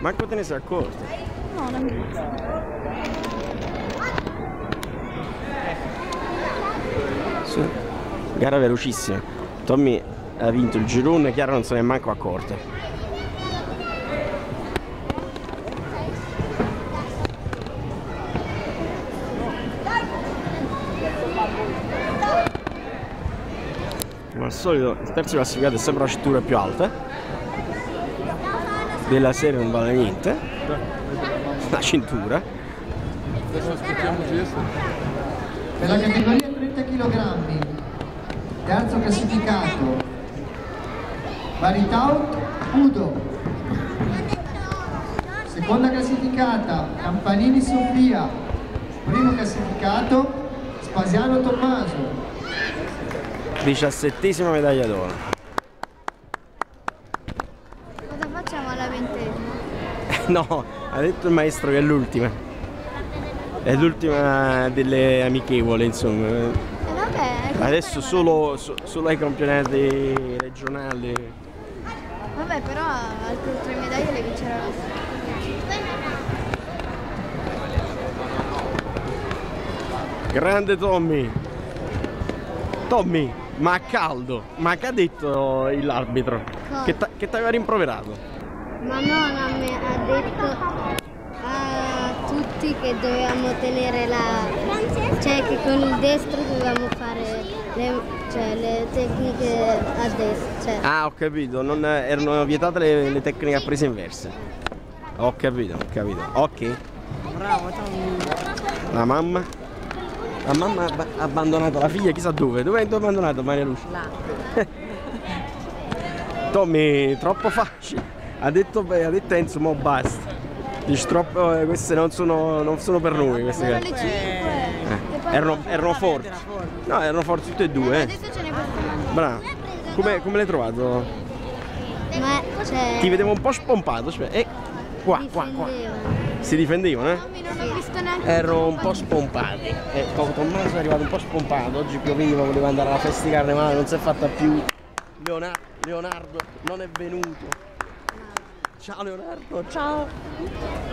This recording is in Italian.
Manco te ne sei accorto. No, non mi sì. Gara velocissima. Tommy ha vinto il girone, Chiara non se ne è manco accorta. Come al solito il terzo classificato è sempre la cintura più alta della serie, non vale niente la cintura. Adesso aspettiamo per la categoria 30 kg terzo classificato Baritao Pudo, seconda classificata Campanini Sofia, primo classificato Spasiano Tommaso. 17ª medaglia d'oro. Cosa facciamo alla 20ª? No, ha detto il maestro che è l'ultima. È l'ultima delle amichevole, insomma. Vabbè, adesso solo ai campionati regionali. Vabbè, però altre 3 medaglie le vinceranno. Grande Tommy! Tommy! Ma a caldo, ma che ha detto l'arbitro? Che ti aveva rimproverato? Ma no, ma me ha detto a tutti che dovevamo tenere la... cioè che con il destro dovevamo fare le tecniche a destra. Cioè. Ah, ho capito, non erano vietate le tecniche a prese inverse. Ho capito, ho capito. Ok. Bravo Tommy. La mamma? La mamma ha abbandonato la figlia chissà dove. Dove hai abbandonato Maria Lucia? Là. Tommy, troppo facile. Ha detto Enzo, mo basta. Dici troppo, queste non sono per noi queste. Erano forti. No, erano forti tutte e due. Adesso ce ne possono. Bravo. Come l'hai trovato? Ma cioè... Ti vedevo un po' spompato. Cioè, qua. Si difendevano, eh? Ero un po' spompato. Tommaso è arrivato un po' spompato. Oggi pioveva, voleva andare alla festa di carnevale, non si è fatta più. Leonardo non è venuto. Ciao Leonardo, ciao!